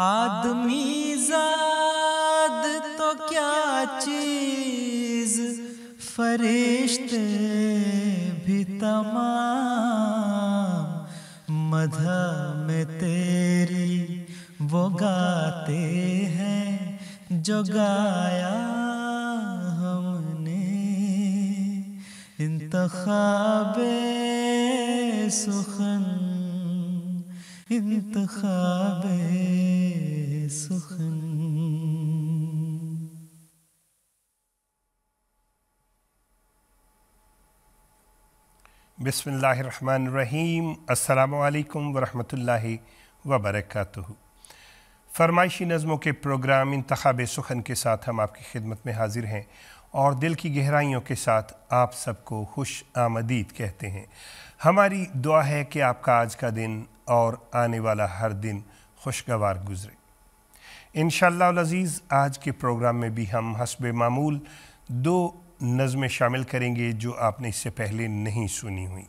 आदमी ज़ाद तो क्या चीज़ फरिश्ते भी तमाम मधा में तेरी वो गाते हैं जो गाया हमने इंतख़ाब-ए-सुख़न इंतख़ाब-ए-सुख़न। बिस्मिल्लाहिर्रहमानिर्रहीम। अस्सलामु अलैकुम वरहमतुल्लाहि वबरकातुहु। फरमाइशी नज़मों के प्रोग्राम इंतख़ाब-ए-सुख़न के साथ हम आपकी खिदमत में हाजिर हैं और दिल की गहराइयों के साथ आप सबको खुश आमदीद कहते हैं। हमारी दुआ है कि आपका आज का दिन और आने वाला हर दिन खुशगवार गुज़रे, इंशाअल्लाह अज़ीज़। आज के प्रोग्राम में भी हम हस्बे मामूल दो नज़में शामिल करेंगे जो आपने इससे पहले नहीं सुनी हुई।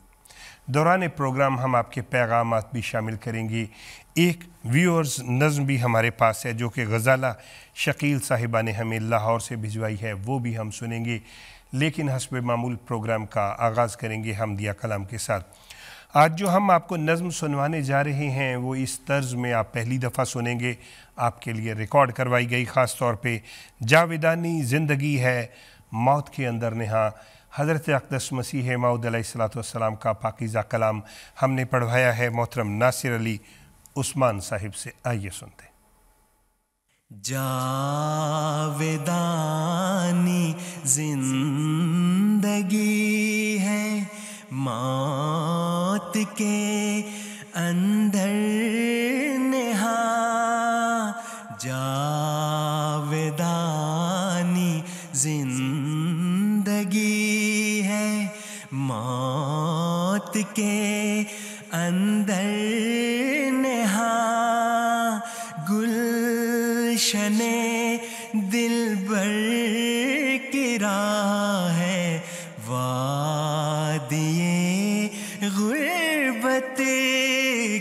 दौरान प्रोग्राम हम आपके पैगामात भी शामिल करेंगे। एक व्यूअर्स नज़म भी हमारे पास है जो कि गज़ाला शकील साहिबा ने हमें लाहौर से भिजवाई है, वो भी हम सुनेंगे। लेकिन हस्बे मामूल प्रोग्राम का आगाज़ करेंगे हमदिया कलाम के साथ। आज जो हम आपको नज़म सुनवाने जा रहे हैं वो इस तर्ज में आप पहली दफ़ा सुनेंगे, आपके लिए रिकॉर्ड करवाई गई। ख़ास तौर पे जाविदानी ज़िंदगी है मौत के अंदर नहा, हज़रत अक़दस मसीह मौऊद अलैहिस्सलाम का पाकीज़ा कलाम हमने पढ़वाया है मोहतरम नासिर अली उस्मान साहिब से। आइए सुनते। जाविदानी ज़िंदगी है मौत के अंदर नहा, जावेदानी जिंदगी है मौत के अंदर नहा। गुलशने दिलबर की राह है वादिए गुर्बत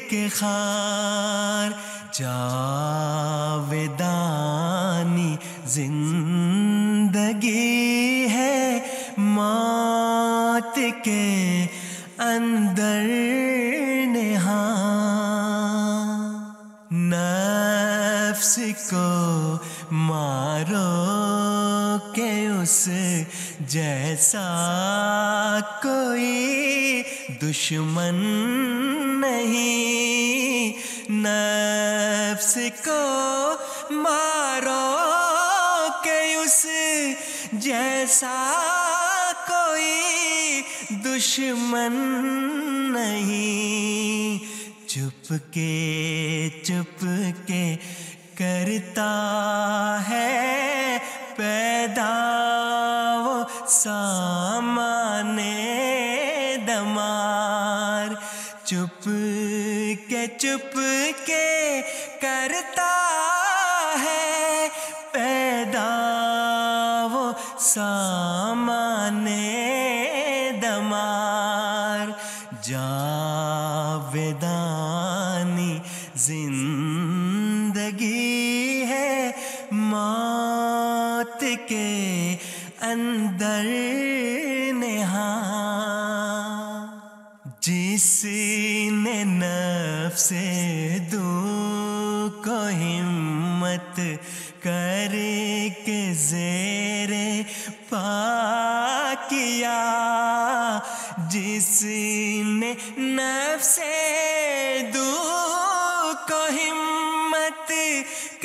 के खार, जावेदानी जिंदगी है मौत के अंदर नहा। नफ्स को मारो के उस जैसा कोई दुश्मन नहीं, नफ्स को मारो के उस जैसा कोई दुश्मन नहीं। चुप के करता है पैदा वो सामाने दमार, चुप के करता है पैदा वो सामाने दमार। जावेदानी जिंदगी है मौत के अंदर नहा। जिसने नफ्से दो को हिम्मत करके ज़ेरे पा किया, जिसने नफ्से दो को हिम्मत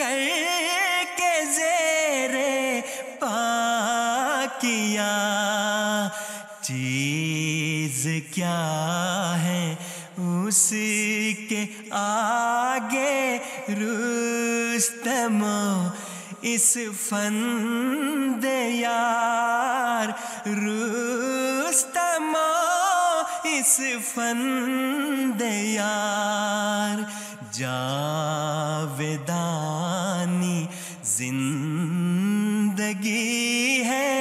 करके ज़ेरे पा किया। चीज़ क्या है उसके आगे रुस्तमो इस फंद यार, रुस्तमो इस फंद यार। जावेदानी जिंदगी है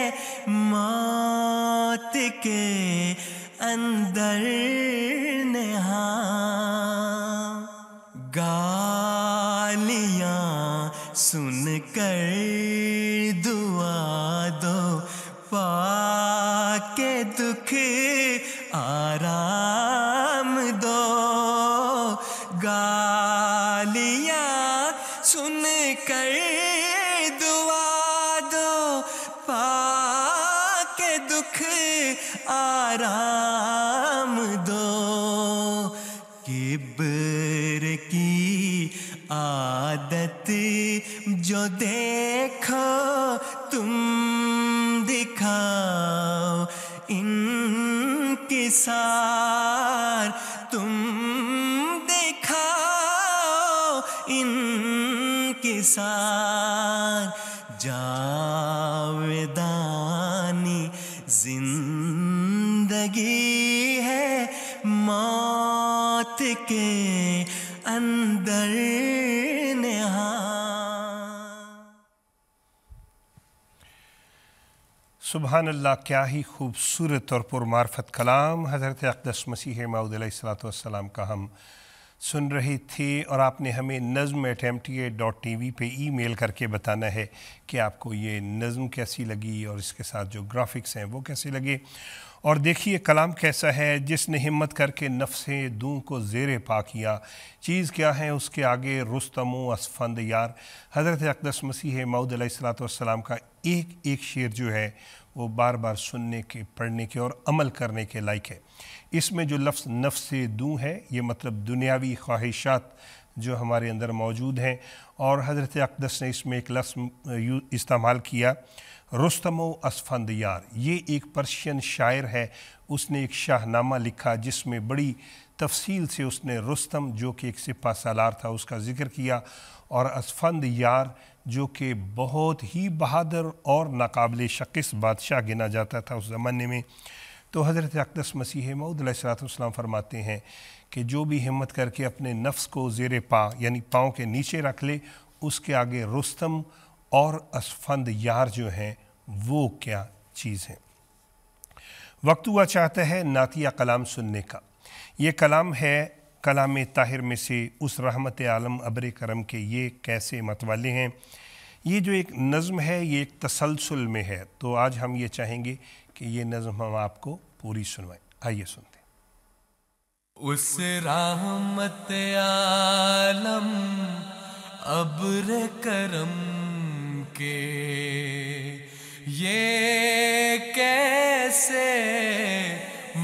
मौत के अंदर नहा। गालियाँ सुन कर दुआ दो पाके दुख आराम दो। गालियाँ सुन कर दुआ दो पाके दुख आराम दो। किब्र की आदत जो देखो तुम दिखाओ इनकिसार तुम दिखाओ इनकिसार। जावेदानी जिंदगी है मौत के अंदर नेहा। सुबहान अल्लाह, क्या ही खूबसूरत और पुरमार्फत कलाम हज़रत अक़दस मसीह मौऊद अलैहिस्सलाम का हम सुन रहे थे। और आपने हमें नज़म एट MTA.TV पर ईमेल करके बताना है कि आपको ये नज़म कैसी लगी और इसके साथ जो ग्राफिक्स हैं वो कैसे लगे। और देखिए कलाम कैसा है, जिसने हिम्मत करके नफ्से दूँ को ज़ेरे पा किया, चीज़ क्या है उसके आगे रुस्तम असफंद यार। हज़रत अक़दस मसीह मौऊद अलैहिस्सलाम का एक एक शेर जो है वो बार बार सुनने के, पढ़ने के और अमल करने के लायक है। इसमें जो लफ्ज़ नफ्से दूँ है, ये मतलब दुनियावी ख्वाहिशात जो हमारे अंदर मौजूद हैं। और हज़रत अक़दस ने इसमें एक लफ्ज़ इस्तेमाल किया रुस्तमो असफंद यार। ये एक पर्शियन शायर है, उसने एक शाहनामा लिखा जिसमें बड़ी तफसील से उसने रुस्तम जो कि एक सिपा सालार था उसका ज़िक्र किया, और असफंद यार जो कि बहुत ही बहादुर और नाकाबिल शिकस्त बादशाह गिना जाता था उस ज़माने में। तो हज़रत अक़दस मसीह मौऊद अलैहिस्सलाम फरमाते हैं कि जो भी हिम्मत करके अपने नफ्स को ज़ेरे पा यानी पाँव के नीचे रख ले, उसके आगे रुस्तम और असफंद यार जो हैं वो क्या चीज़ हैं। वक्त हुआ चाहता है नातिया कलाम सुनने का। ये कलाम है कलाम ताहिर में से, उस रहमत आलम अब्र करम के ये कैसे मतवाले हैं। ये जो एक नज़म है ये एक तसलसल में है, तो आज हम ये चाहेंगे कि ये नज़म हम आपको पूरी सुनवाएं। आइए सुनते हैं। उस रहमत आलम अब्र करम के ये कैसे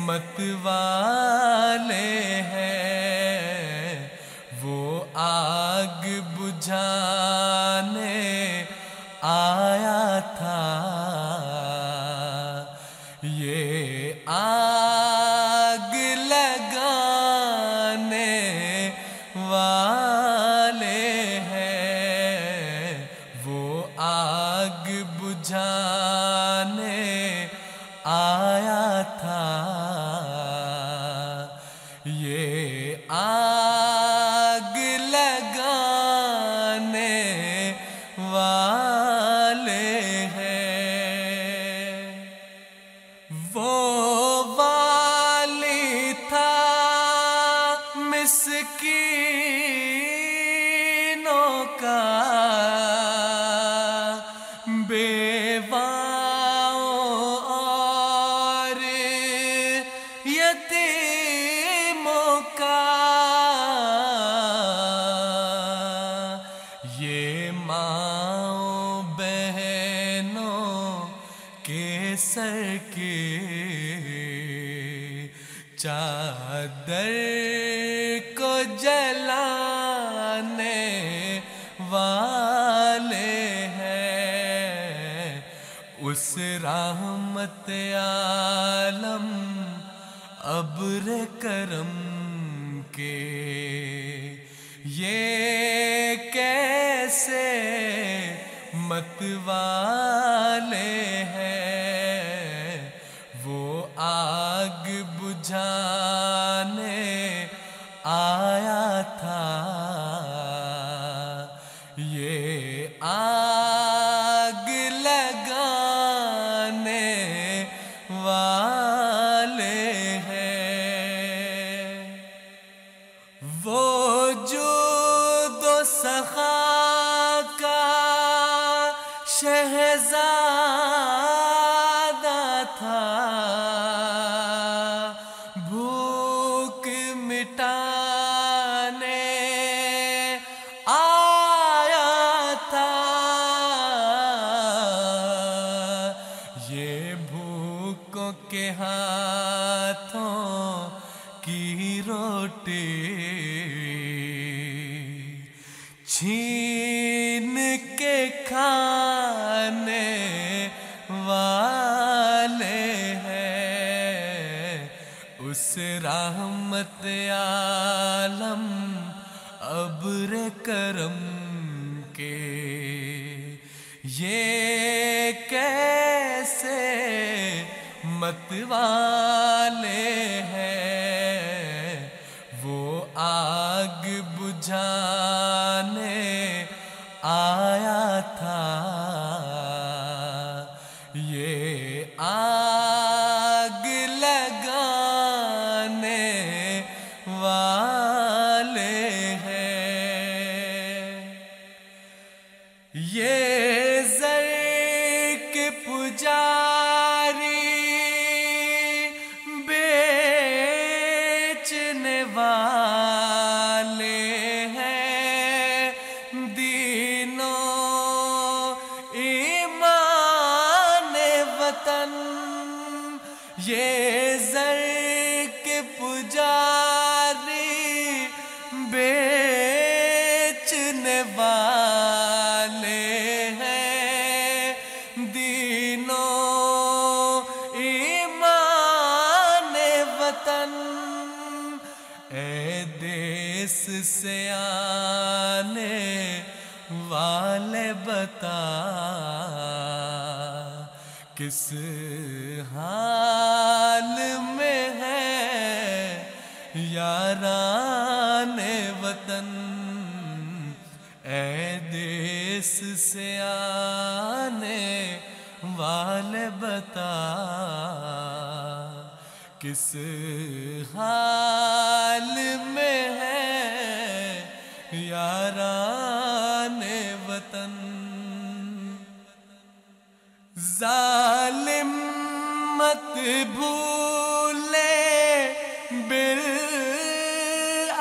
मतवाले हैं, वो आग बुझाने आया था, ये आग लगाने वाले हैं, वो आग बुझाने आया था, ये आग लगाने वाले हैं। वो वाली था मिसकीनों का, चादर को जलाने वाले हैं, उस रहमत आलम अब्र करम के ये कैसे मतवाले हैं, वो आग बुझाने आया था, ये आग लगाने वाले हैं। वो जो दो सखा का शहजादा था भूख मिटाने आया था, ये भूखों के हाथों की रोटी छीन के खाने वाले हैं, उस रहमत आलम अब्र करम के ये कैसे मतवाले हैं, वो आग बुझाने आया था, ये आग लगाने वाले हैं, ये ज़र्क़ के पुजारी बेचने वाले हैं, दीनों ईमान वतन, ये ज़र्क़ के पुजारी बेचने वाले हैं, दीनों ईमान वतन, ऐ देश से आने वाले बता किस हाल में है याराने वतन, ऐ देश से आने वाले बता किस हाल में है याराने वतन, जालिम मत भूले बिल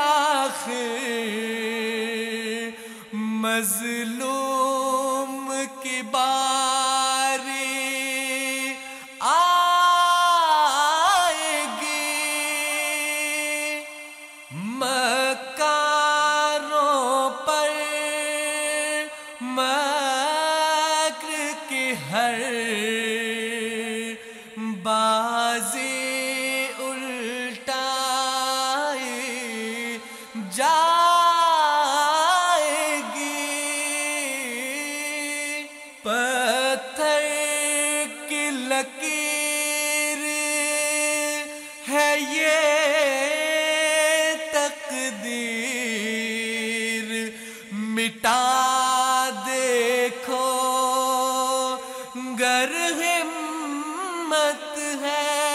आखिर, मजलूम की बारी आएगी, मकारों पर मक्र की हर बाजी उल्टाई जाएगी, पत्थर की लकीर है ये तकदीर, मिटा देखो गर हिम्मत है,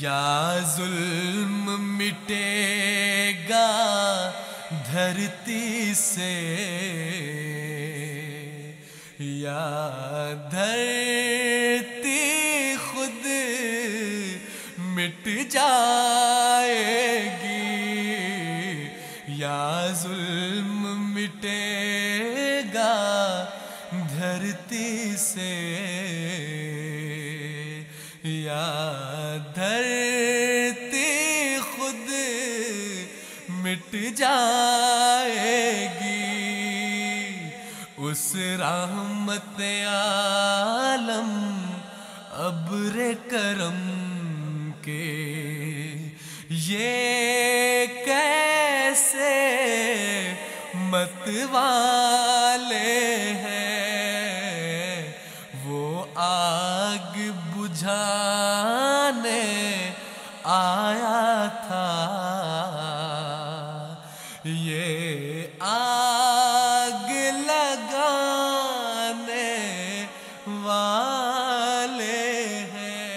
या जुल्म मिटेगा धरती से, या धरती खुद मिट जाएगी, या जुल्म मिटेगा धरती से, या धरती खुद मिट जाएगी, उस रहमत आलम अब्र करम के ये कैसे मतवाले हैं, वो आग बुझाने आया था, ये आग लगाने वाले हैं।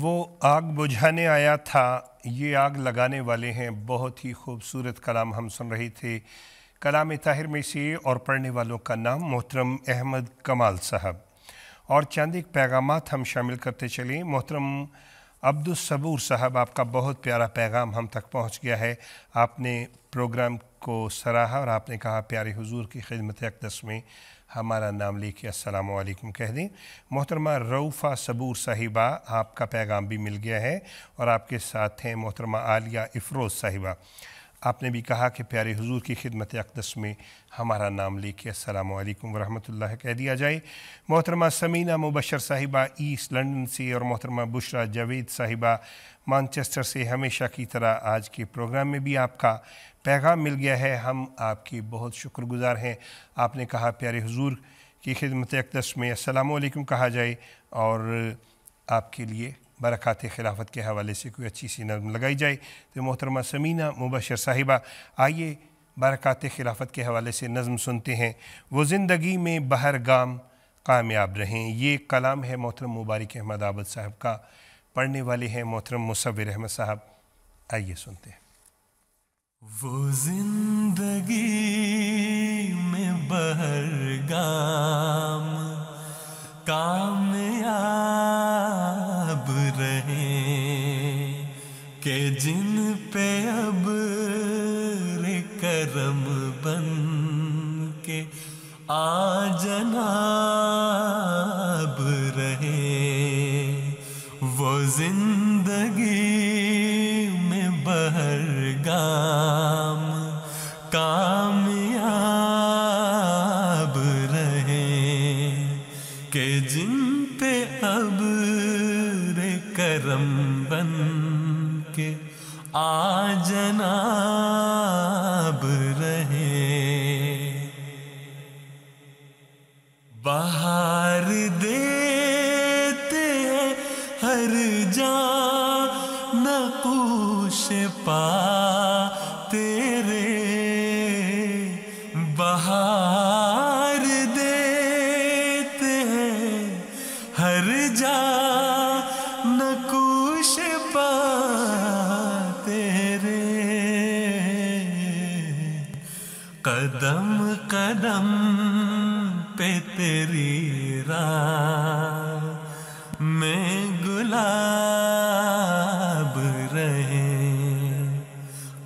वो आग बुझाने आया था, ये आग लगाने वाले हैं। बहुत ही खूबसूरत कलाम हम सुन रहे थे कलाम ताहिर में से, और पढ़ने वालों का नाम मोहतरम अहमद कमाल साहब। और चंद एक पैगामात हम शामिल करते चलें। मोहतरम अब्दुस सबूर साहब, आपका बहुत प्यारा पैगाम हम तक पहुंच गया है। आपने प्रोग्राम को सराहा और आपने कहा प्यारे हुजूर की खिदमत अक़दस में हमारा नाम लेके अस्सलामु अलैकुम कह दें। मोहतरमा रऊफ़ा सबूर साहिबा, आपका पैगाम भी मिल गया है और आपके साथ हैं मोहतरमा आलिया इफ़रोज़ साहिबा। आपने भी कहा कि प्यारे हुजूर की खिदमत अक़दस में हमारा नाम लेके अस्सलामु अलैकुम वरहमतुल्लाह कह दिया जाए। मोहतरमा समीना मुबशर साहिबा ईस्ट लंदन से और मोहतरमा बुशरा जावेद साहिबा मानचेस्टर से, हमेशा की तरह आज के प्रोग्राम में भी आपका पैगाम मिल गया है। हम आपके बहुत शुक्रगुज़ार हैं। आपने कहा प्यारे हुजूर की खिदमत अक़दस में अस्सलामु अलैकुम कहा जाए और आपके लिए बरक़ात खिलाफत के हवाले से कोई अच्छी सी नज़म लगाई जाए। तो मोहतरमा समीना मुबशर साहिबा, आइए बरक़ात खिलाफत के हवाले से नज़म सुनते हैं। वो ज़िंदगी में बहर गाम कामयाब रहें। ये कलाम है मोहतरम मुबारक अहमदाबाद साहब का, पढ़ने वाले हैं मोहतरम मुसव्विर अहमद साहब। आइए सुनते हैं। वो ज़िंदगी में बहर गाम कामयाब रहें के जिन पे अब रे करम बन के आ जनाब रहें। वो जिंदगी में बहर गाम कामयाब रहें के जिन पे अब रे करम बन के आ जनाब रहें। बहार देते हैं हर जा नक़ूश पा तेरी राह में गुलाब रहे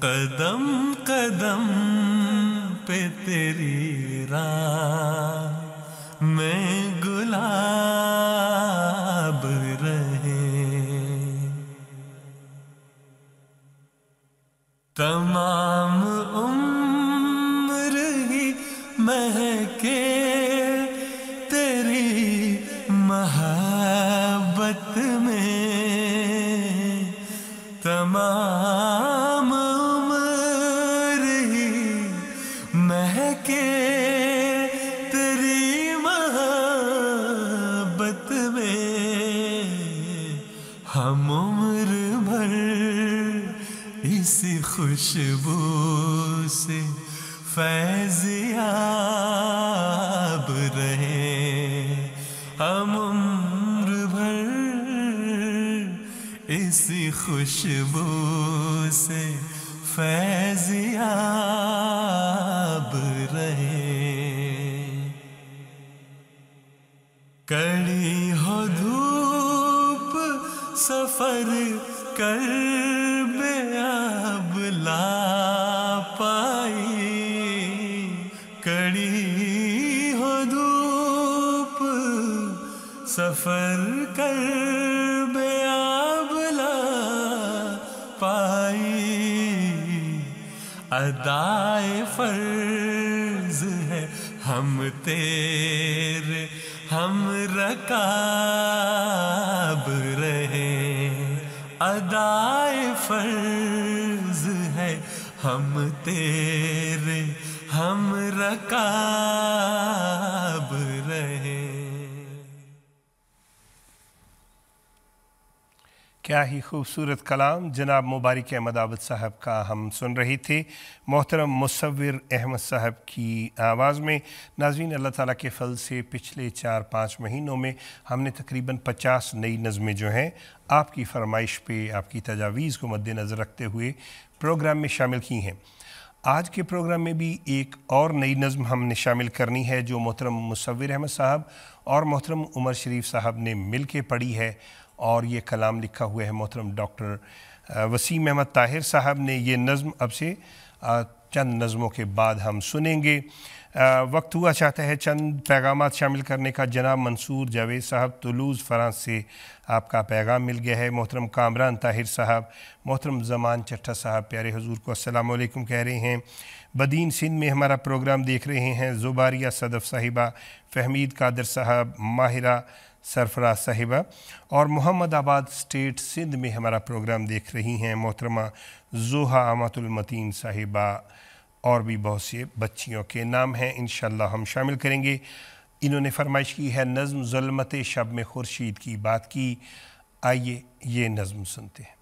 कदम कदम पे तेरी राह में गुलाब रहे। तमाम उम्र ही महके खुशबू से फैज़याब रहे हम उम्र भर। इसी खुशबू से फैज़याब रहे। कड़ी हो धूप सफ़र कर सफर कर बेआब ला पाई। अदाए फर्ज है हम तेरे हम रकाब रहे। अदाए फर्ज है हम तेरे हम रकाब रहे। क्या ही खूबसूरत कलाम जनाब मुबारक अहमदाबाद साहब का हम सुन रहे थे मोहतरम मुसव्विर अहमद साहब की आवाज़ में। नाज़रीन, अल्लाह ताला के फल से पिछले 4-5 महीनों में हमने तकरीबन 50 नई नज़में जो हैं आपकी फरमाइश पे, आपकी तजावीज़ को मद्देनज़र रखते हुए प्रोग्राम में शामिल की हैं। आज के प्रोग्राम में भी एक और नई नज़म हमने शामिल करनी है जो मोहतरम मुसव्विर अहमद साहब और मोहतरम उमर शरीफ साहब ने मिल के पढ़ी है और ये कलाम लिखा हुआ है मोहतरम डॉक्टर वसीम अहमद ताहिर साहब ने। ये नज़म अब से चंद नज़मों के बाद हम सुनेंगे। वक्त हुआ चाहता है चंद पैगाम शामिल करने का। जनाब मंसूर जावेद साहब तुलूज़ फ़्रांस से आपका पैगाम मिल गया है। मोहतरम कामरान ताहिर साहब, मोहतरम ज़मान चट्टा साहब प्यारे हुजूर को अस्सलाम वालेकुम कह रहे हैं। बदीन सिंध में हमारा प्रोग्राम देख रहे हैं ज़ुबारिया सदफ़ साहिबा, फ़हमीद कादर साहब, माहिरा सरफराज साहिबा और मोहम्मद आबाद स्टेट सिंध में हमारा प्रोग्राम देख रही हैं मोहतरमा जोहा अमातुल मतीन साहिबा और भी बहुत से बच्चियों के नाम हैं, इंशाल्लाह हम शामिल करेंगे। इन्होंने फरमाइश की है नज़म ज़ुल्मते शब में खुर्शीद की बात की। आइए ये नज़म सुनते हैं।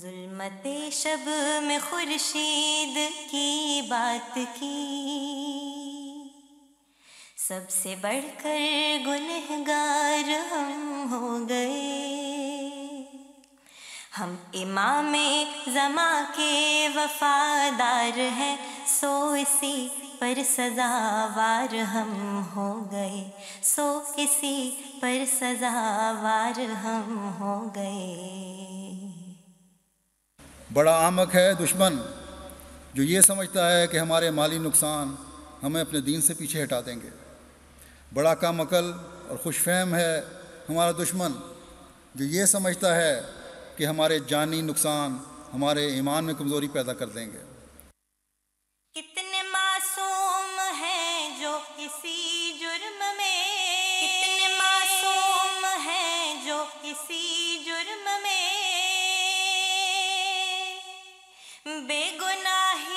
ज़ुल्मते शब में खुर्शीद की बात की, सबसे बढ़कर गुनहगार हम हो गए, हम इमामे ज़मा के वफादार हैं, सो इसी पर सज़ावार हम हो गए, सो इसी पर सज़ावार हम हो गए। बड़ा आमक है दुश्मन जो ये समझता है कि हमारे माली नुकसान हमें अपने दीन से पीछे हटा देंगे। बड़ा कम अकल और खुशफहम है हमारा दुश्मन जो ये समझता है कि हमारे जानी नुकसान हमारे ईमान में कमज़ोरी पैदा कर देंगे। कितने मासूम हैं जो इसी जुर्म में, कितने मासूम हैं जो इसी जुर्म में बेगुनाही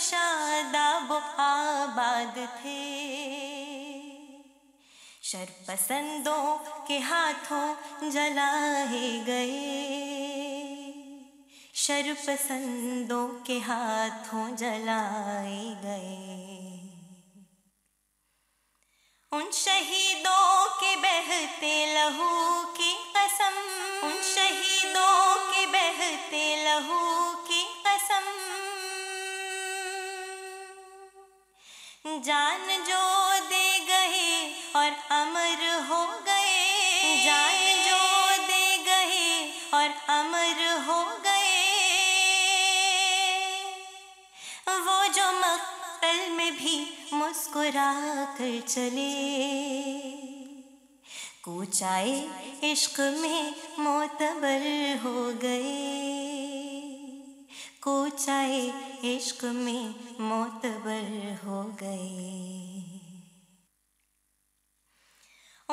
शादाब आबाद थे, शरपसंदों के हाथों जलाए गए, शरपसंदों के हाथों जलाए गए। उन शहीदों के बहते लहू की कसम, उन शहीदों के बहते लहू की कसम, जान जो दे गए और अमर हो गए, जान जो दे गए और अमर हो गए, वो जो मक्तल में भी मुस्कुरा कर चले, कूचाए इश्क में मोतबर हो गए, कूचाए इश्क में मोतबर हो गए।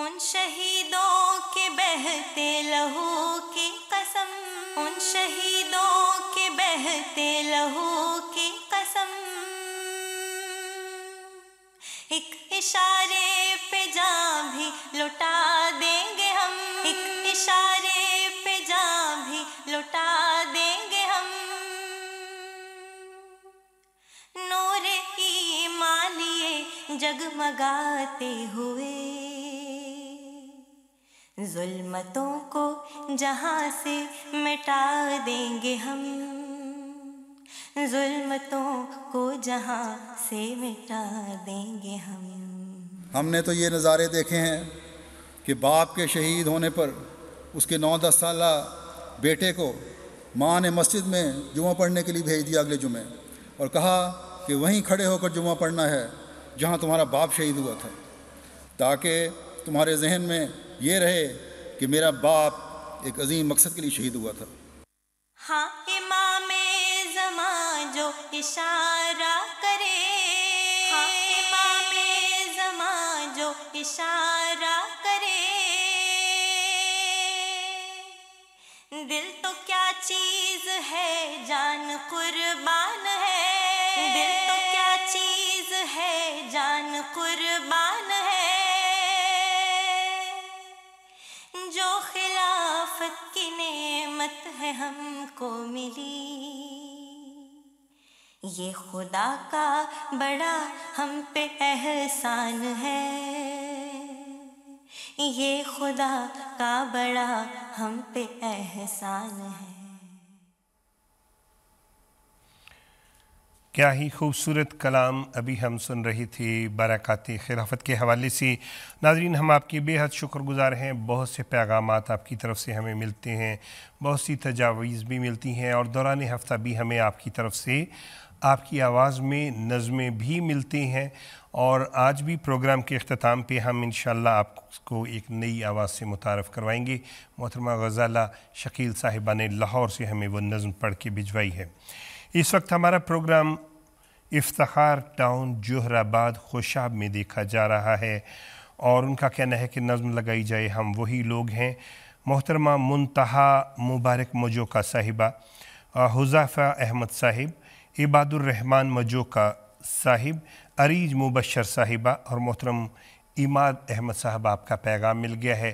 उन शहीदों के बहते लहू की कसम, उन शहीदों के बहते लहू की कसम, एक इशारे पे जान भी लुटा देंगे हम, एक इशारे पे जान भी लुटा देंगे हम, नूरे ईमान लिए जगमगाते हुए, जुल्मतों को जहाँ से मिटा देंगे हम, जुल्मतों को जहाँ से मिटा देंगे हम। हमने तो ये नज़ारे देखे हैं कि बाप के शहीद होने पर उसके 9-10 साल बेटे को माँ ने मस्जिद में जुमा पढ़ने के लिए भेज दिया अगले जुमे और कहा कि वहीं खड़े होकर जुमा पढ़ना है जहां तुम्हारा बाप शहीद हुआ था, ताकि तुम्हारे जहन में ये रहे कि मेरा बाप एक अजीम मकसद के लिए शहीद हुआ था। हाँ इमामे ज़मा जो इशारा करे, हाँ इमामे ज़मा जो इशारा करे, दिल तो क्या चीज है जान कुर्बान है, दिल तो क्या चीज है जान कुर्बान है। जो खिलाफत की नेमत है हमको मिली, ये खुदा का बड़ा हम पे एहसान है, ये खुदा का बड़ा हम पे एहसान है। क्या ही खूबसूरत कलाम अभी हम सुन रही थी बरक़ाती खिलाफत के हवाले से। नाज़रीन, हम आपके बेहद शुक्रगुज़ार हैं। बहुत से पैगामात आपकी तरफ़ से हमें मिलते हैं, बहुत सी तजावीज़ भी मिलती हैं और दौरान हफ्ता भी हमें आपकी तरफ़ से आपकी आवाज़ में नज़में भी मिलती हैं। और आज भी प्रोग्राम के अख्ताम पे हम इंशाल्लाह आपको एक नई आवाज़ से मुतारफ़ करवाएंगे। मोहतरमा गज़ाला शकील साहिबा ने लाहौर से हमें वो नज़म पढ़ के भिजवाई है। इस वक्त हमारा प्रोग्राम इफ्तिखार टाउन जोहराबाद खुशाब में देखा जा रहा है और उनका कहना है कि नज़म लगाई जाए हम वही लोग हैं। मोहतरमा मुंतहा मुबारक मजोका साहिबा, हुज़ाफ़ा अहमद साहिब, इबादुर रहमान मजोका साहिब, अरीज मुबशर साहिबा और मोहतरम इमाद अहमद साहब, आपका पैगाम मिल गया है।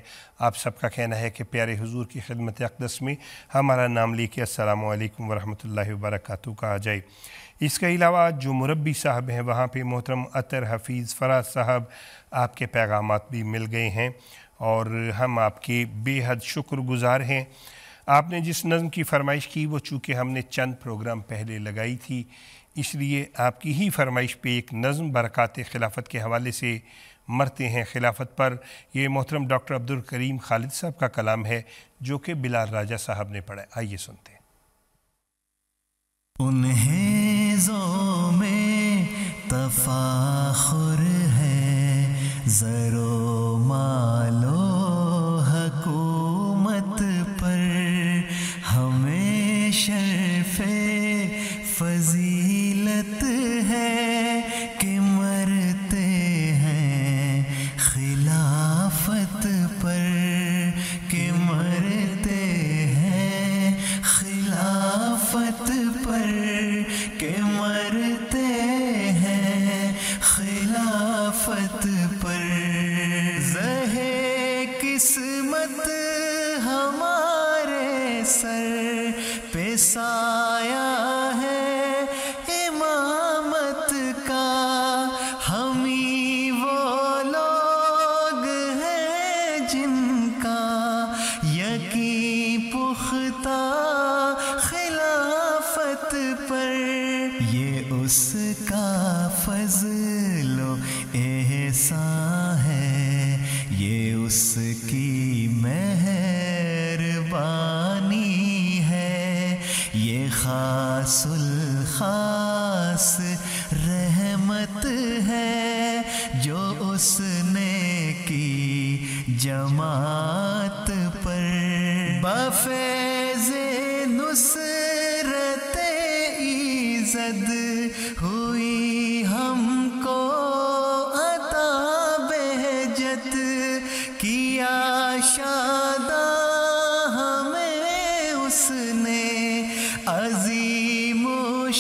आप सबका कहना है कि प्यारे हुजूर की खिदमत अक़दस में हमारा नाम लेके अस्सलामु अलैकुम वरहमतुल्लाहि वबरकातुहू कहा जाए। इसके अलावा जो मुरब्बी साहब हैं वहाँ पे मोहतरम अतर हफीज़ फ़राज साहब, आपके पैगामात भी मिल गए हैं और हम आपके बेहद शुक्रगुज़ार हैं। आपने जिस नज़म की फरमाइश की वो चूँकि हमने चंद प्रोग्राम पहले लगाई थी, इसलिए आपकी ही फरमाइश पे एक नज़म बरक़ाते खिलाफत के हवाले से मरते हैं खिलाफत पर। ये मोहतरम डॉक्टर अब्दुल करीम खालिद साहब का कलाम है जो कि बिलाल राजा साहब ने पढ़ा। आइए सुनते हैं। उन्हें ज़ो में तफाखुर है, ज़रो मालो हकूमत पर, हमें शर्फ़े फजी है कि मरते हैं खिलाफत पर, कि मरते हैं खिलाफत पर, कि मरते हैं खिलाफत पर। ज़हे किस्मत हमारे सर पे साया है जमात पर, बफेज़े नुसरते इज़्ज़त हुई हमको अता बहजत, किया शादा हमें उसने अज़ीम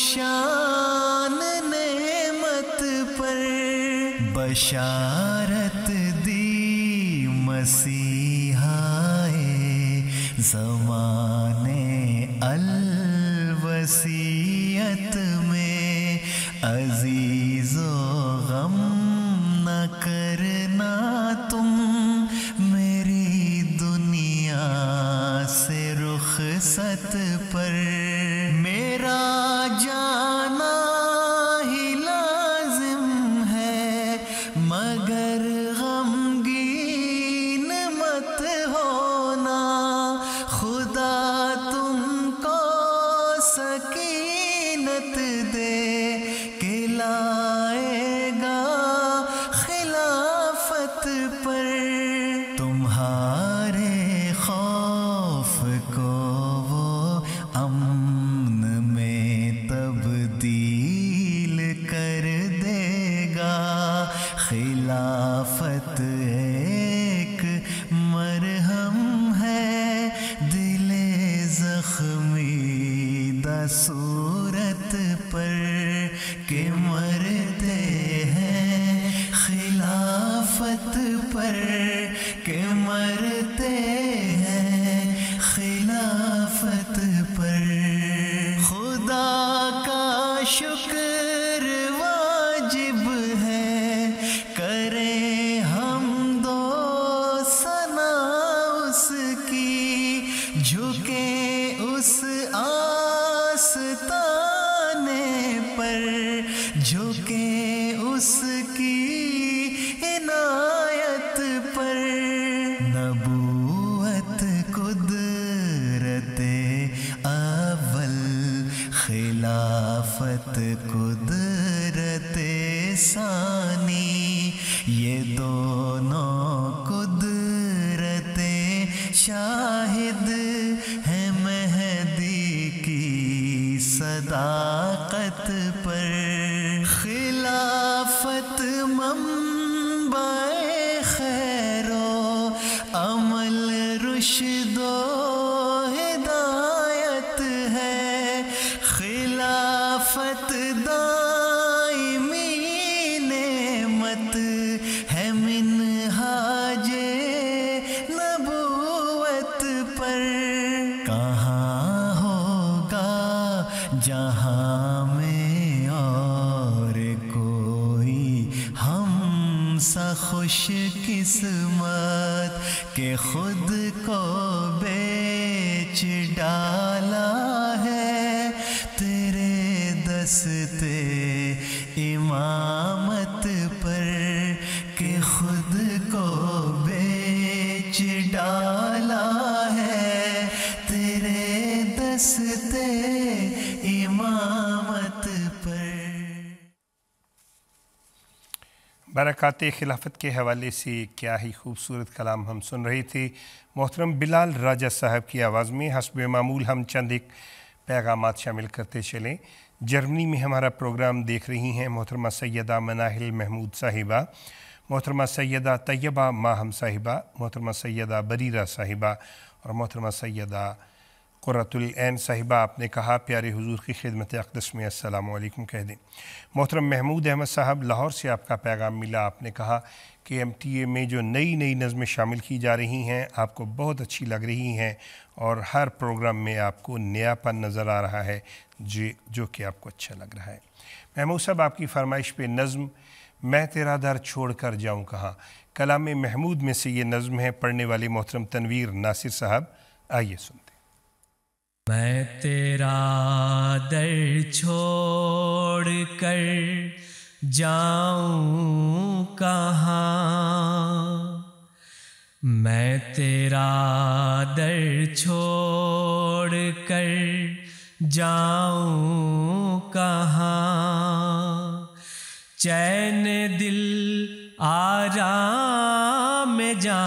शान नेमत पर, बशारत मसीहाए ज़माने अल-वसीयत में, अज़ीज़ो गम न करना तुम, मेरी दुनिया से रुखसत पर, मेरा जाना ही लाज़िम है मगर में दसूरत पर के मरते हैं, खिलाफत पर के मरते हैं, खिलाफत पर। खुदा का शुक्र वाजिब है, करें हम दो सना उसकी, झुके उस आस्ताने पर, झुके उसकी इनायत पर। नबूवत कुदरते अव्वल, खिलाफत कुदरते सानी, ये दोनों कुदरते शाहिद है मेहदी की सदाकत पर। खिलाफत मंबाए खैरो अमल, रुश्दो हिदायत है, खिलाफत दायमी नेमत है, मिनहाजे नबूवत पर। कहाँ होगा जहाँ में और कोई हमसा खुश किस्मत के खुद को बेच डाला है, तेरे दस्ते इमामत पर के खुद को बेच डाला है, तेरे दस्ते इमामत पर। बरक़ात खिलाफत के हवाले से क्या ही खूबसूरत कलाम हम सुन रहे थे मोहतरम बिलाल राजा साहब की आवाज़ में। हस्ब मामूल हम चंद एक पैगाम शामिल करते चलें। जर्मनी में हमारा प्रोग्राम देख रही हैं मोहतरमा सैयदा मनाहिल महमूद साहिबा, मोहतरमा सैयदा तैयबा माहम साहिबा, मोहतरमा सैयदा बरीरा साहिबा और मोहतरमा सैयदा क़ुर्रतुल ऐन साहिबा। आपने कहा प्यारे हुजूर की खिदमत अक़दस में अस्सलाम वालेकुम कह दें। मोहतरम महमूद अहमद साहब लाहौर से आपका पैगाम मिला। आपने कहा कि MTA में जो नई नई नज़में शामिल की जा रही हैं आपको बहुत अच्छी लग रही हैं और हर प्रोग्राम में आपको नयापन नज़र आ रहा है जो कि आपको अच्छा लग रहा है। महमूद साहब आपकी फरमाइश पे नज़म मैं तेरा दर छोड़ कर जाऊँ कहाँ, कलाम महमूद में से ये नज़म है पढ़ने वाले मोहतरम तनवीर नासिर साहब। आइए सुनते। मैं तेरा दर छोड़ कर जाऊं कहाँ, मैं तेरा दर छोड़ कर जाऊं कहाँ, चैन दिल आराम में जा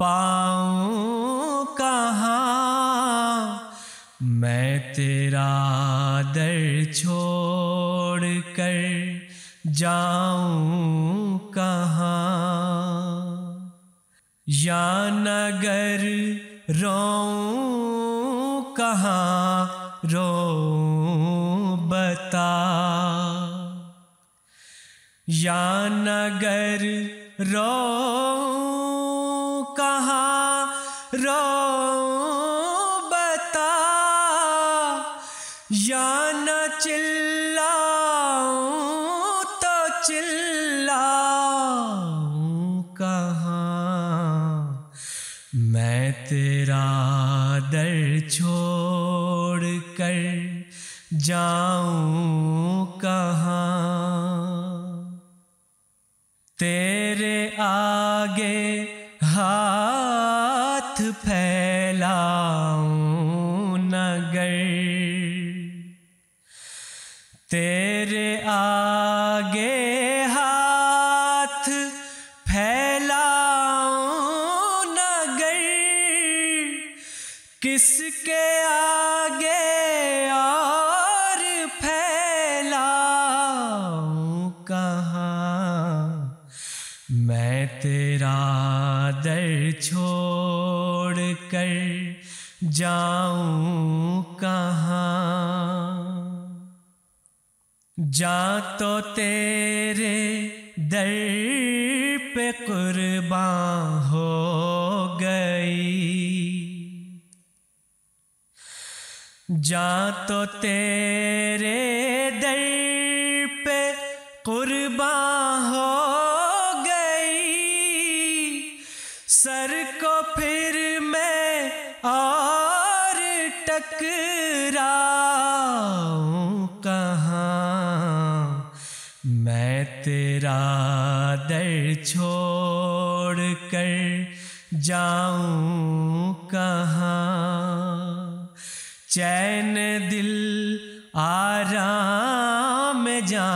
पाऊं कहाँ, मैं तेरा दर छोड़ कर जाऊं कहाँ, या नगर रोऊं कहाँ, रोऊं बता, या नगर रोऊं कहाँ, रोऊं बता, या न चिल्लाऊं तो चिल्लाऊं कहाँ, मैं तेरा दर छोड़ कर जाऊं कहाँ, तेरे आगे हाथ फैलाऊं नगर, तेरे आगे हाथ फैलाऊं नगर, किसके आगे और फैलाऊं कहाँ, मैं तेरा दर छोड़ कर जाऊं जा तो तेरे दर पे कुर्बान हो गई, जा तो तेरे दर पे कुर्बान हो गई, सर को फिर मैं और टकराऊं कहाँ, मैं तेरा दर छोड़ कर जाऊं कहाँ। चैन दिल आराम जा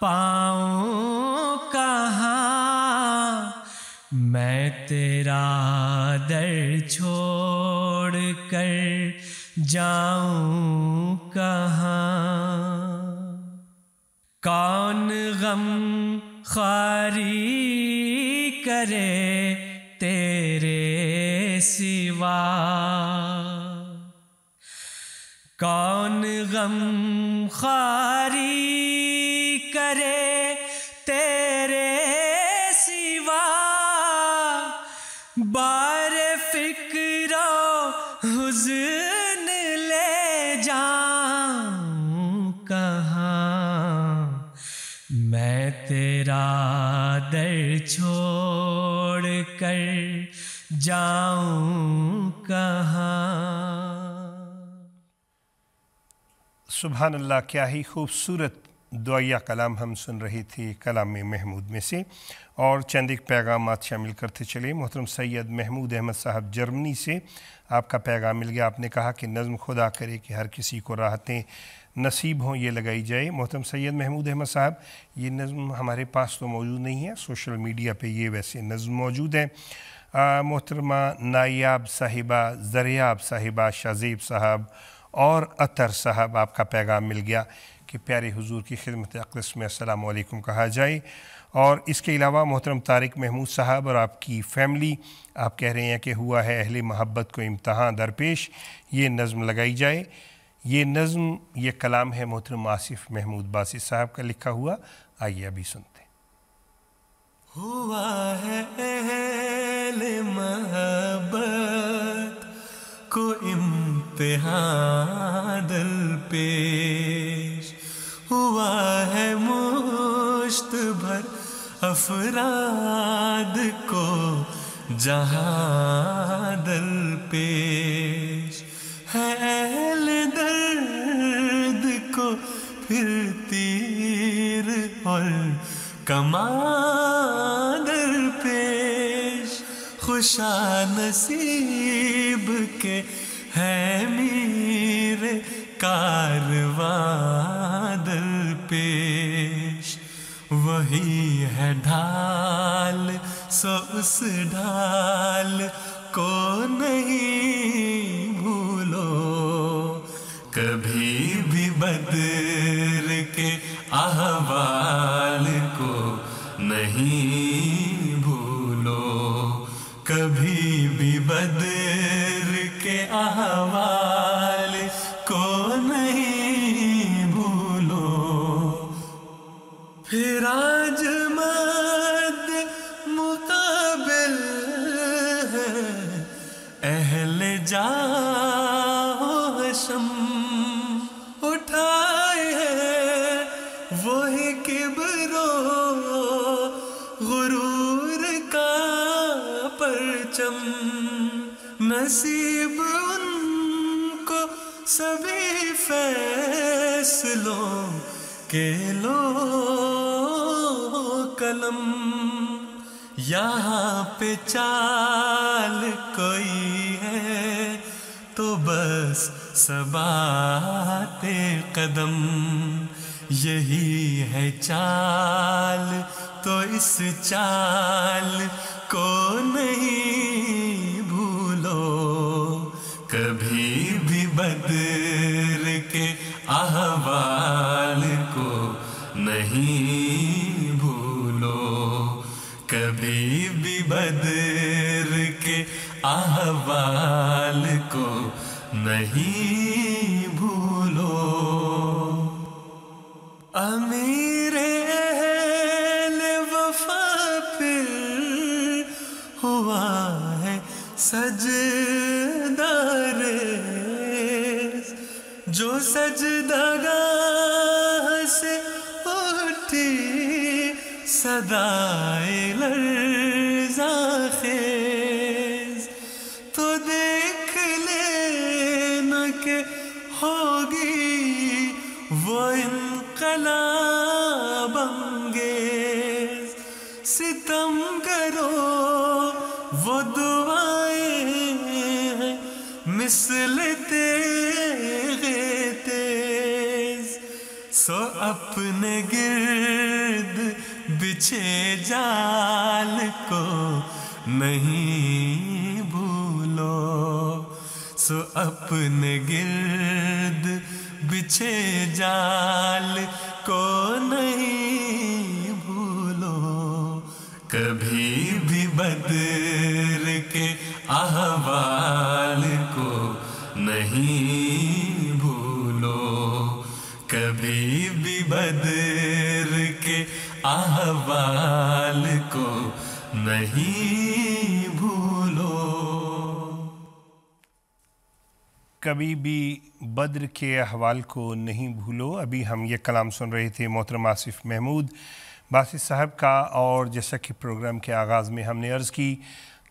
पाऊं कहाँ, मैं तेरा दर छोड़ कर जाऊं कहाँ। कौन गम ख्वारी करे तेरे सिवा, कौन गम ख्वारी करे तेरे सिवा, बार फिक्रो हुज़्न ले जाऊं कहाँ, मैं तेरा दर छोड़ कर जाऊं कहाँ। सुभान अल्लाह, क्या ही खूबसूरत दुआया कलाम हम सुन रही थी कलाम महमूद में से। और चंद एक पैगामात शामिल करते चले। मोहतरम सैयद महमूद अहमद साहब जर्मनी से आपका पैगाम मिल गया। आपने कहा कि नज़म खुदा करे कि हर किसी को राहतें नसीब हों, ये लगाई जाए। मोहतरम सैयद महमूद अहमद साहब, ये नज़म हमारे पास तो मौजूद नहीं है, सोशल मीडिया पे ये वैसे नज़म मौजूद है। मोहतरमा नायाब साहिबा, ज़रियाब साहिबा, शाज़ीब साहब और अतर साहब, आपका पैगाम मिल गया कि प्यारे हुजूर की खिदमत अक़दस में अस्सलाम वालेकुम कहा जाए। और इसके अलावा मोहतरम तारिक महमूद साहब और आपकी फ़ैमिली, आप कह रहे हैं कि हुआ है अहले मोहब्बत को इम्तहान दरपेश, ये नज़म लगाई जाए। ये नज़म, ये कलाम है मोहतरम आसिफ महमूद बासित साहब का लिखा हुआ, आइए अभी सुनते। हुआ है अहले मोहब्बत को इम्तिहान दरपेश, हुआ है मुश्त भर अफराद को जहां दरपेश, है अहल दर्द को फिर तीर और कमान दरपेश, खुशा नसीब के है मेरे कारवां दरपेश, वही है ढाल सो उस ढाल को नहीं कभी भी, बदर के अहवाल को नहीं भूलो, कभी भी बदर के अहवाल को नहीं भूलो। फिर आज मद मुकाबिल है अहले जा नसीब उनको सभी फैसलों के लो कलम, यहाँ पे चाल कोई है तो बस सबाते कदम, यही है चाल तो इस चाल को नहीं कभी भी, बदर के अहवाल को नहीं भूलो, कभी भी बदर के अहवाल को नहीं भूलो। जो सजदगाह से उठी सदाए लर्ज़ाखेज़, तो देख लेना के होगी वो इनकलाब अंगेज़। सितम करो वो दुआएं हैं मिसलते सो अपने गिर्द बिछे जाल को नहीं भूलो, सो अपने गिर्द बिछे जाल को नहीं भूलो। कभी भी बदर के अहवाल को नहीं भूलो, कभी भी बदर के अहवाल को नहीं भूलो। कभी भी बदर के अहवाल को नहीं भूलो। अभी हम ये कलाम सुन रहे थे मोहतरम आसिफ महमूद बासित साहब का। और जैसा कि प्रोग्राम के आगाज़ में हमने अर्ज़ की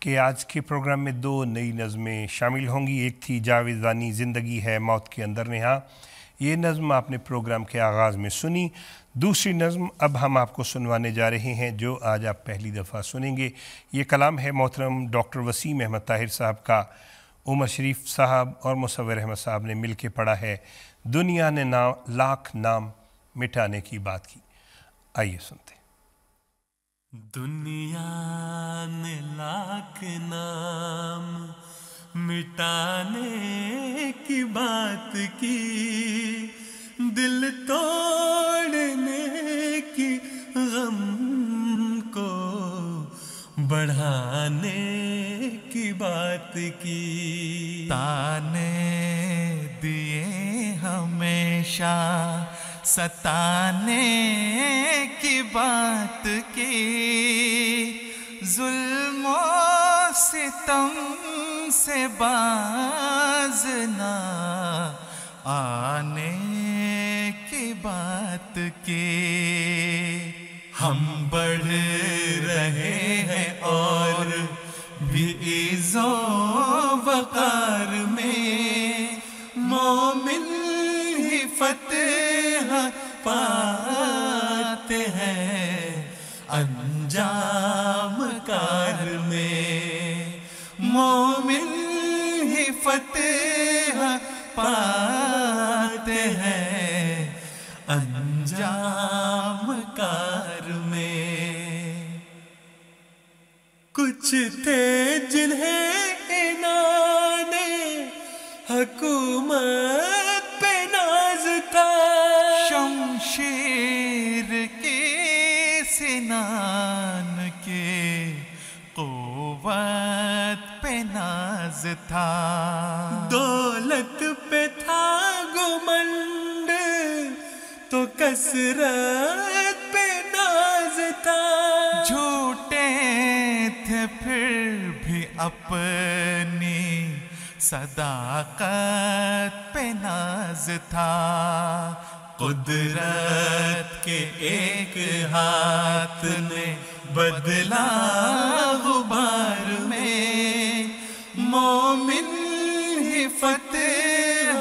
कि आज के प्रोग्राम में दो नई नज़में शामिल होंगी। एक थी जावेदानी ज़िंदगी है मौत के अंदर नेहा, ये नज़म आपने प्रोग्राम के आगाज़ में सुनी। दूसरी नज़म अब हम आपको सुनवाने जा रहे हैं जो आज आप पहली दफ़ा सुनेंगे। ये कलाम है मोहतरम डॉक्टर वसीम अहमद ताहिर साहब का। उमर शरीफ साहब और मुसव्विर अहमद साहब ने मिल के पढ़ा है दुनिया ने नाम लाख नाम मिटाने की बात की। आइए सुनते। दुनिया ने लाख नाम मिटाने की बात की, दिल तोड़ने की गम को बढ़ाने की बात की। ताने दिए हमेशा सताने की बात की, जुल्मों सितम से बाज ना आने की बात की। हम बढ़ रहे हैं और भी इज़्ज़ो वक़ार में, मोमिन ही फतेह पाते हैं अंजाम कार में, मोमिन ही फतेह पाते हैं अंजाम कार में। कुछ थे जिन्हें इनाने हुकूमत पे नाज था, शमशीर के सिनान के कुव्वत पे नाज था, दौलत पे था घमंड तो कसरत पे नाज था, झूठे थे फिर भी अपनी सदाकत पे नाज था, कुदरत के एक हाथ ने बदला गुबार में, मोमिन ही फतेह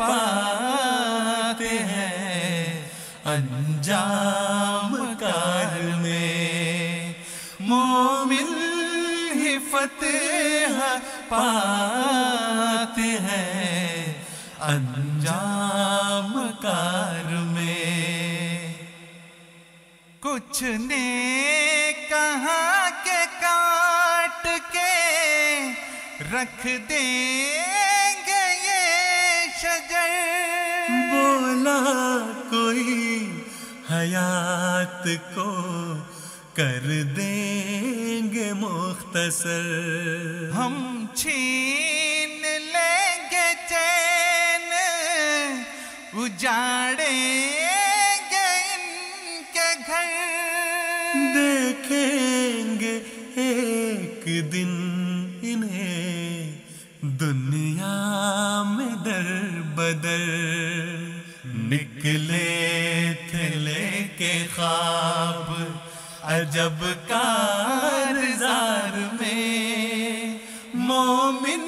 पाते हैं अंजाम कार में, मोमिन ही फतेह पाते हैं अंजाम कार में। कुछ ने कहा के काट के रख देंगे ये शजर, बोला कोई हयात को कर देंगे मुख्तसर, हम छीन लेंगे चैन उजाड़ेंगे इनके घर, देखेंगे एक दिन इन्हें दुनिया में दरबार बदर निकले थे लेके ख्वाब अजब कारज़ार में मोमिन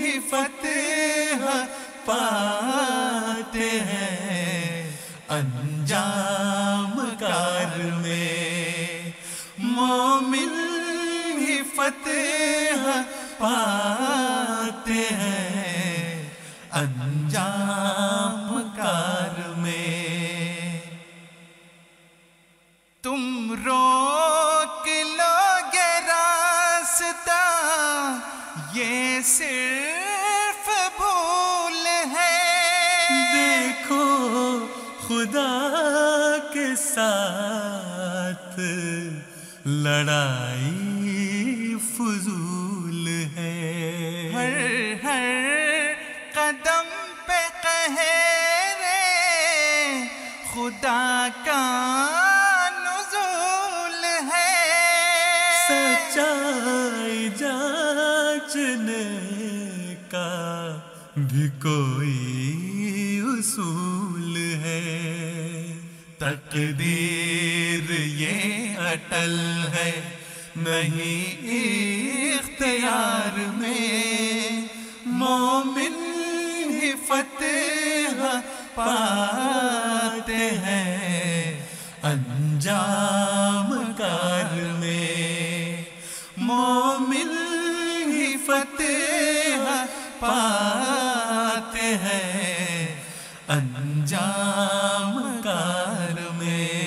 ही फतेह पाते हैं अंजाम कार में मोमिन ही फतेह पाते हैं अंजाम कार में। तुम रोक लोगे रास्ता ये सिर्फ भूल है, देखो खुदा के साथ लड़ाई फजूल है। हर हर कदम पे कहे रे खुदा का नुज़ूल है, सच्चाई जांचने का भी कोई उसूल है। तकदीर ये अटल है नहीं इख्तियार में मोमिन ही फतेह पाते हैं अंजाम कार में मोमिन ही फतेह पाते हैं अंजाम कार में।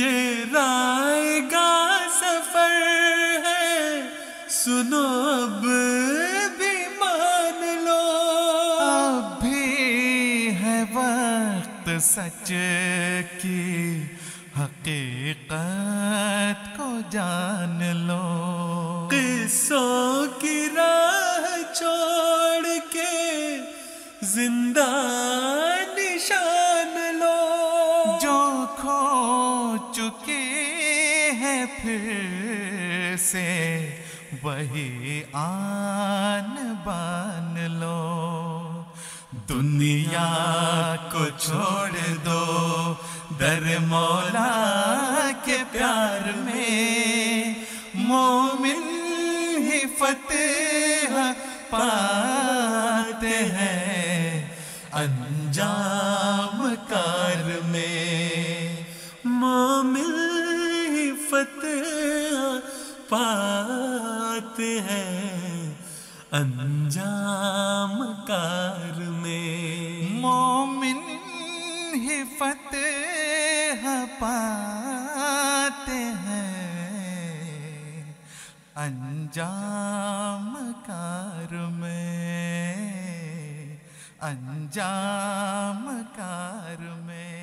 ये रायगा सफर है सुनो अब भी मान लो, अभी है वक्त सच की हकीकत को जान लो। किस्सों की राह छोड़ के जिंदा निशान लो, जो खो चुके हैं फिर से वही आन बान लो। दुनिया को छोड़ दो दर मौला के प्यार में मोमिन ही फतेह पाते हैं अंजाम कार में मोमिन ही फतेह पाते हैं अंजाम कार में मोमिन ही फतेह पाते हैं अंजाम कार में अंजाम कार में।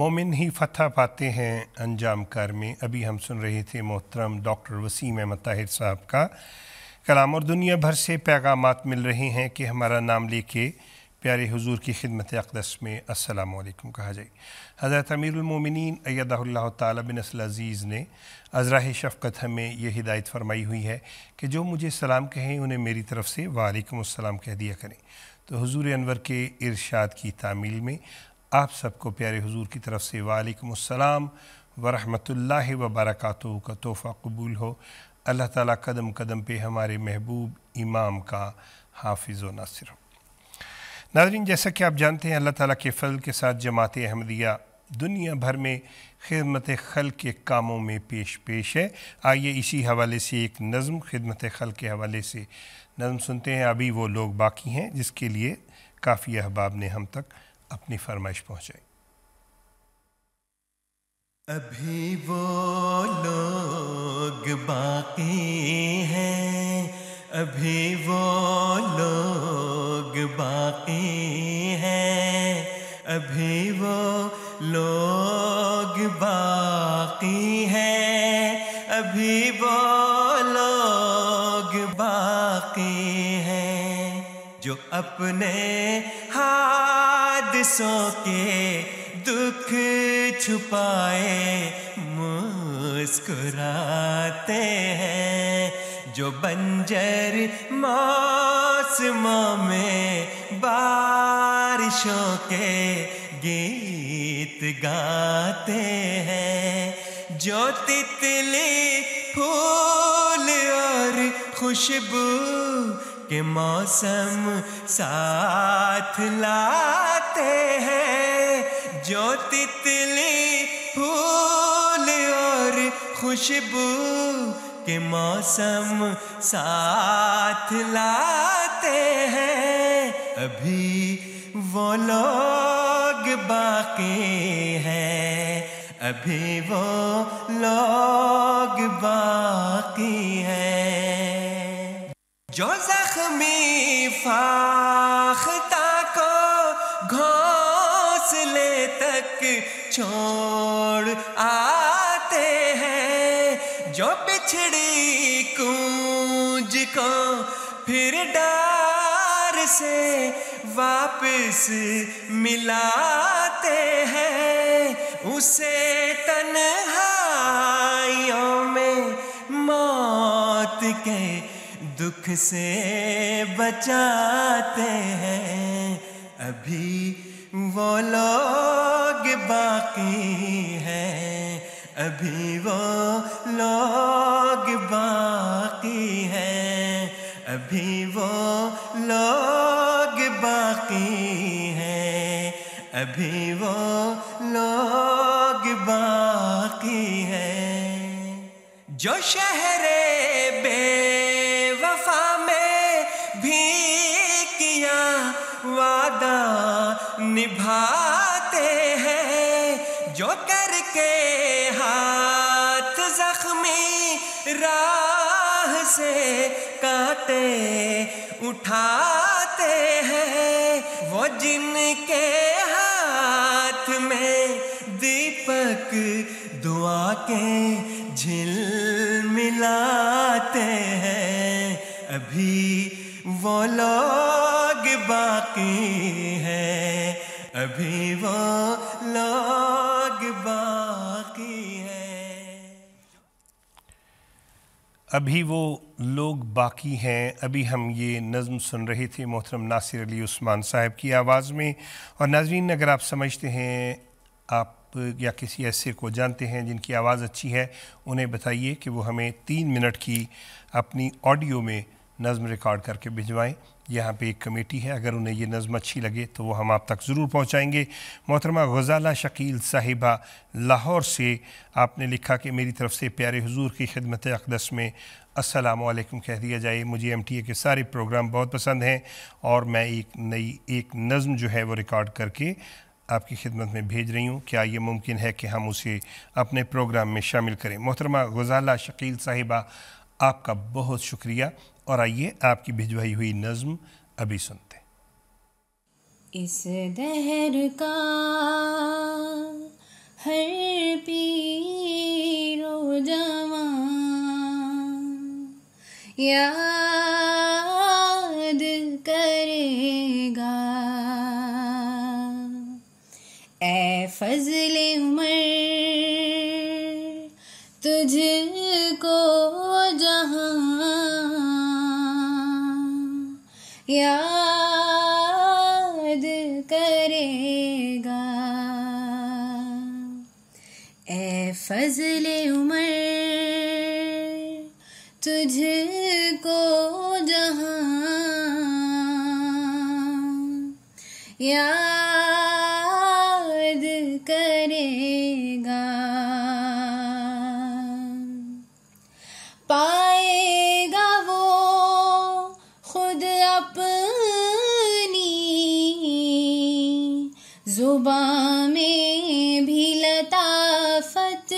मोमिन ही फतह पाते हैं अंजाम कार में। अभी हम सुन रहे थे मोहतरम डॉक्टर वसीम अहमद ताहिर साहब का कलाम। और दुनिया भर से पैगामात मिल रहे हैं कि हमारा नाम लेके प्यारे हुजूर की खिदमत अक़दस में अस्सलाम वालेकुम कहा जाए। हज़रत अमीरुल मोमिनीन अय्यदहुल्लाह ताला बिन नस्ल अज़ीज़ ने अज़राए शफ़क़त हमें यह हिदायत फरमाई हुई है कि जो मुझे सलाम कहें उन्हें मेरी तरफ़ से वालेकुम अस्सलाम कह दिया करें। तो हुजूर अनवर के इरशाद की तामील में आप सबको प्यारे हुजूर की तरफ से वालेकुम अस्सलाम व रहमतुल्लाहि व बरकातुहू का तोहफ़ा कबूल हो। अल्लाह ताला कदम कदम पे हमारे महबूब इमाम का हाफिज़ व नासिर हो। नाज़रीन, जैसा कि आप जानते हैं अल्लाह ताला के फजल के साथ जमात अहमदिया दुनिया भर में खिदमत खल्क़ के कामों में पेश है। आइए इसी हवाले से एक नज़म खिदमत खल्क़ के हवाले से नज़म सुनते हैं। अभी वो लोग बाकी हैं जिसके लिए काफ़ी अहबाब ने हम तक अपनी फरमाइश पहुँचाई। अभी वो लोग बाकी हैं, अभी वो लोग बाकी हैं, अभी वो लोग बाकी हैं, अभी वो लोग बाकी हैं जो अपने हादसों के दुख छुपाए मुस्कुराते हैं। जो बंजर मौसमों में बारिशों के गीत गाते हैं, जो तितली फूल और खुशबू के मौसम साथ लाते हैं, जो तितली फूल और खुशबू के मौसम साथ लाते हैं। अभी वो लोग बाकी हैं, अभी वो लोग बाकी हैं, जो जख्मी फाख्ता को घोंसले तक छोड़ आते हैं, जो पिछड़ी कूंज को फिर डार से वापस मिलाते हैं, उसे तन्हाइयों में मौत के दुख से बचाते हैं। अभी वो लोग बाकी हैं, अभी वो लोग बाकी हैं, अभी वो लोग बाकी हैं, अभी वो लोग बाकी हैं, जो शहरे बेवफा में भी किया वादा निभाते हैं, जो करके हाथ जख्मी राह से काटे उठाते हैं, वो जिनके हाथ में दीपक दुआ के झिलमिलाते हैं। अभी वो लोग बाकी हैं, अभी वो लोग बाकी हैं। अभी वो लोग बाकी हैं। अभी हम ये नज़म सुन रहे थे मोहतरम नासिर अली उस्मान साहब की आवाज़ में। और नाज़रीन, अगर आप समझते हैं, आप या किसी ऐसे को जानते हैं जिनकी आवाज़ अच्छी है, उन्हें बताइए कि वो हमें 3 मिनट की अपनी ऑडियो में नज़म रिकॉर्ड करके भिजवाएं। यहाँ पे एक कमेटी है, अगर उन्हें ये नज़म अच्छी लगे तो वो हम आप तक ज़रूर पहुँचाएँगे। मोहतरमा गज़ाला शकील साहिबा लाहौर से आपने लिखा कि मेरी तरफ़ से प्यारे हुजूर की खिदमत अक़दस में अस्सलाम वालेकुम कह दिया जाए। मुझे MTA के सारे प्रोग्राम बहुत पसंद हैं और मैं एक नज़म जो है वो रिकॉर्ड करके आपकी खिदमत में भेज रही हूँ, क्या ये मुमकिन है कि हम उसे अपने प्रोग्राम में शामिल करें? मोहतरमा गज़ाला शकील साहिबा, आपका बहुत शुक्रिया। और आइए आपकी भिजवाई हुई नज़्म अभी सुनते। इस दहर का हर पीर ओ जवान याद करेगा, ऐ फजले उमर तुझको जहां याद करेगा, ऐ फजले उमर तुझको जहां याद करेगा, पाएगा वो खुद अपनी जुबां में भी लताफत,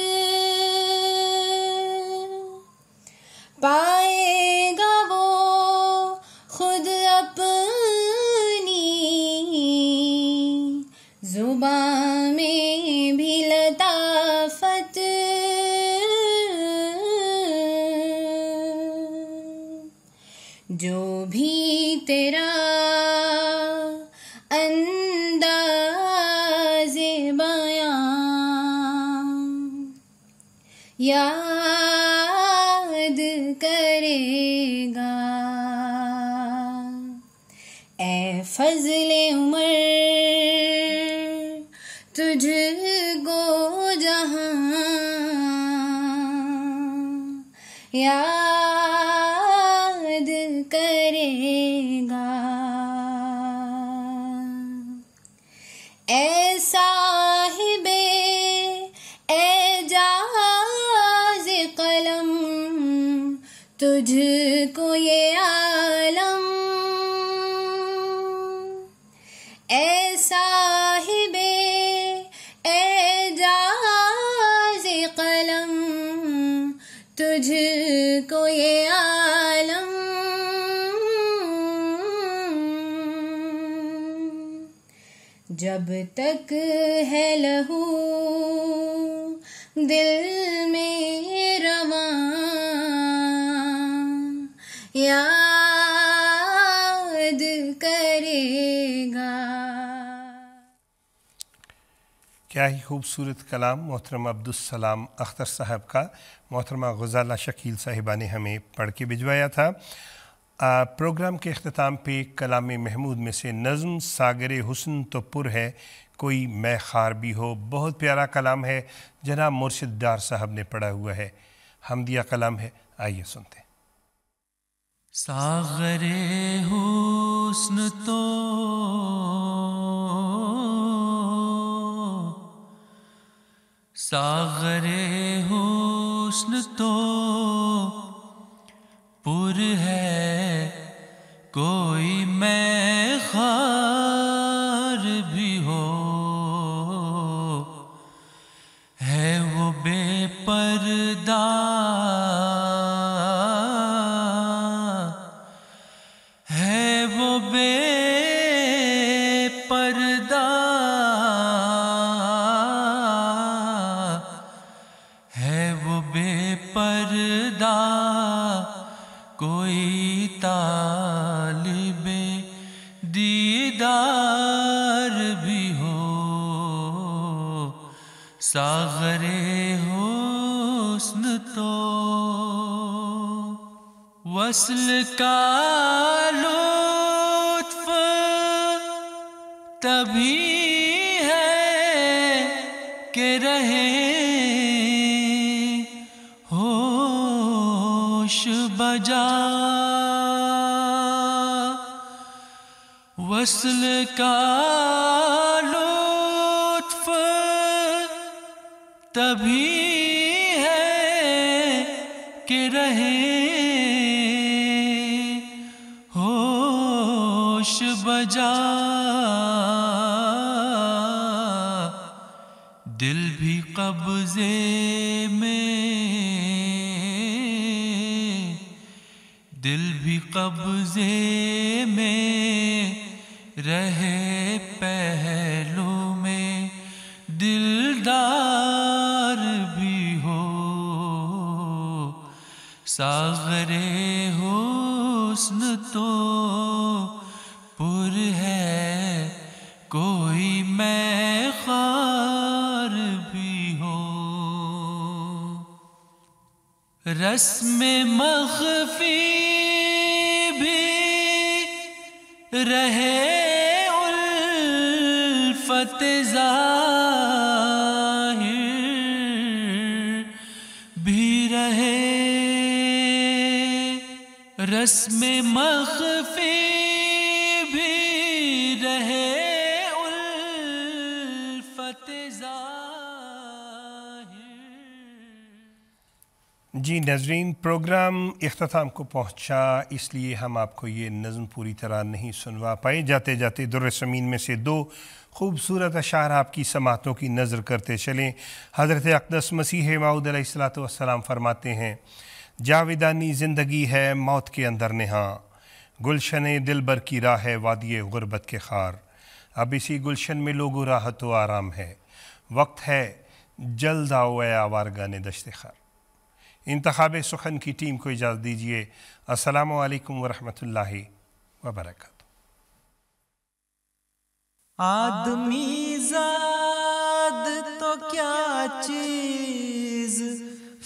पाएगा वो खुद अपनी जुबां में भी लताफत, जो भी तेरा अंदाज़े बयां याद करे जाएगा। ए फजले उमर तुझको जहां याद करेगा, ऐसा तुझको ये आलम, ऐ साहिबे एजाज़े कलम तुझको ये आलम, जब तक है लहू दिल में रवा याद करेगा। क्या ही खूबसूरत कलाम मोहतरमा अब्दुस सलाम अख्तर साहब का मोहतरमा गज़ाला शकील साहिबा ने हमें पढ़ के भिजवाया था। प्रोग्राम के अख्ताम पे कलाम महमूद में से नज़म सागर हुस्न तो पुर है कोई मैं खार भी हो, बहुत प्यारा कलाम है, जनाब मुर्शिद्दार साहब ने पढ़ा हुआ है, हमदिया कलाम है, आइए सुनते हैं। सागरे हुस्न तो पुर है कोई मैं खार भी हो, है वो बेपर्दा वस्ल का लुत्फ तभी है कि रहे होश बजा, वस्ल का लुत्फ तभी है कि रहे बजा, दिल भी कब्जे में रहे पहलू में दिलदार भी हो, सागरे हुस्न तो पुर है कोई मैं खार भी हो। रस्म मख्फी भी रहे उल्फत ज़ाहिर भी रहे, रस्म मख्फी जी। नज़रीन, प्रोग्राम इख्तिताम को पहुंचा, इसलिए हम आपको ये नज़म पूरी तरह नहीं सुनवा पाए। जाते जाते दुर्रसमीन में से दो खूबसूरत अशार आपकी समातों की नज़र करते चलें। हज़रत अक़दस मसीह मौऊद अलैहिस्सलातु वस्सलाम फरमाते हैं, जावेदानी ज़िंदगी है मौत के अंदर नहा, गुलशन दिलबर की राह है वादिये गुरबत के खार, अब इसी गुलशन में लोगों राहत व आराम है, वक्त है जल्द आओ ए आवारगाने दश्ते खार। इंतखाब-ए-सुखन की टीम को इजाज़त दीजिए। अस्सलामु अलैकुम वरहमतुल्लाहि वबरकातुहू। आदमी ज़ाद तो क्या चीज़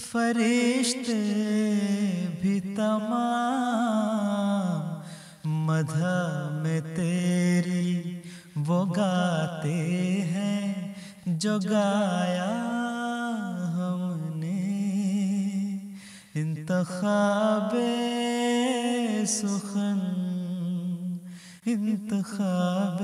फरिश्ते भी तमाम मधा में तेरी वो गाते हैं जो गाया हमने इंतखाबे सुखन इंतखाबे